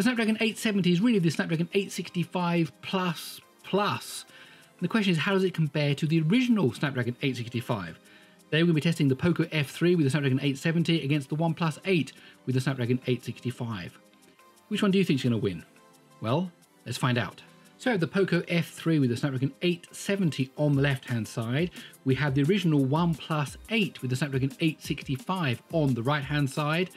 The Snapdragon 870 is really the Snapdragon 865 plus. And the question is, how does it compare to the original Snapdragon 865? Today we're going to be testing the POCO F3 with the Snapdragon 870 against the OnePlus 8 with the Snapdragon 865. Which one do you think is going to win? Well, let's find out. So the POCO F3 with the Snapdragon 870 on the left-hand side. We have the original OnePlus 8 with the Snapdragon 865 on the right-hand side.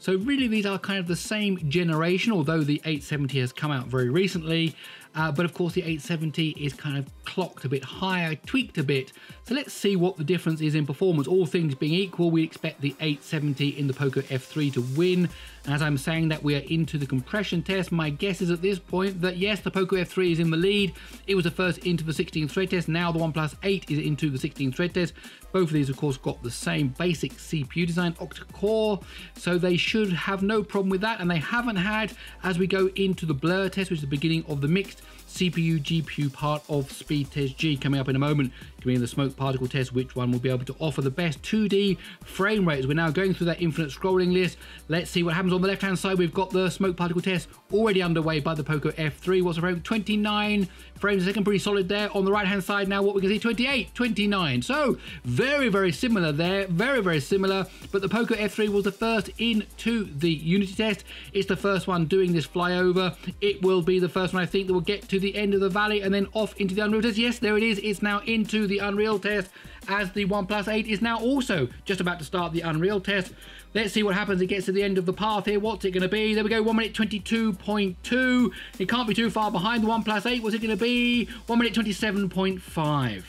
So really these are kind of the same generation, although the 870 has come out very recently. But of course the 870 is kind of clocked a bit higher, tweaked a bit. So let's see what the difference is in performance. All things being equal, we expect the 870 in the POCO F3 to win. And as I'm saying that, we are into the compression test. My guess is at this point that yes, the POCO F3 is in the lead. It was the first into the 16th thread test. Now the OnePlus 8 is into the 16th thread test. Both of these, of course, got the same basic CPU design, octa-core, so they should have no problem with that. And they haven't had, as we go into the blur test, which is the beginning of the mixed CPU, GPU part of Speed Test G, coming up in a moment, coming in the smoke particle test, which one will be able to offer the best 2D frame rates. We're now going through that infinite scrolling list. Let's see what happens. On the left-hand side, we've got the smoke particle test already underway by the POCO F3. What's the frame? 29 frames a second, pretty solid there. On the right-hand side now, what we can see, 28, 29. So very, very similar there, very, very similar. But the POCO F3 was the first into the Unity test. It's the first one doing this flyover. It will be the first one, I think, that will get to the end of the valley and then off into the Unreal test. Yes, there it is. It's now into the Unreal test, as the OnePlus 8 is now also just about to start the Unreal test. Let's see what happens. It gets to the end of the path here. What's it going to be? There we go. 1:22.2. It can't be too far behind the OnePlus 8. What's it going to be? 1:27.5.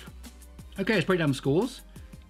Okay, let's break down the scores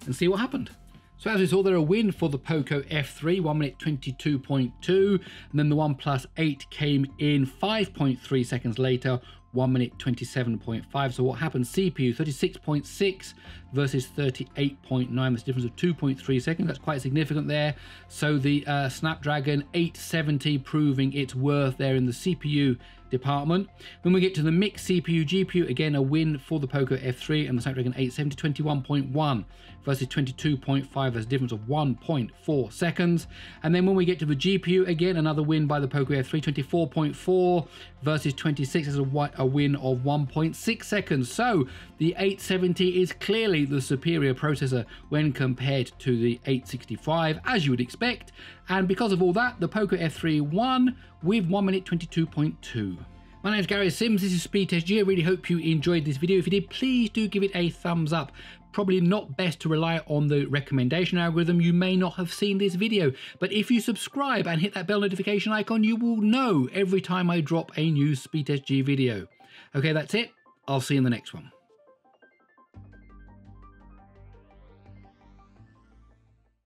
and see what happened. So as we saw there, a win for the POCO F3, 1:22.2, and then the OnePlus 8 came in 5.3 seconds later, 1:27.5. So what happened? CPU 36.6 versus 38.9. That's a difference of 2.3 seconds. That's quite significant there. So the Snapdragon 870 proving its worth there in the CPU department. Then we get to the mixed CPU GPU. Again, a win for the POCO F3 and the Snapdragon 870, 21.1 versus 22.5. That's a difference of 1.4 seconds. And then when we get to the GPU, again, another win by the POCO F3, 24.4 versus 26. That's a win of 1.6 seconds. So the 870 is clearly the superior processor when compared to the 865, as you would expect. And because of all that, the POCO F3 won with 1:22.2. My name is Gary Sims, this is Speed Test G. I really hope you enjoyed this video. If you did, please do give it a thumbs up. Probably not best to rely on the recommendation algorithm. You may not have seen this video, but if you subscribe and hit that bell notification icon, you will know every time I drop a new Speed Test G video. Okay, that's it. I'll see you in the next one.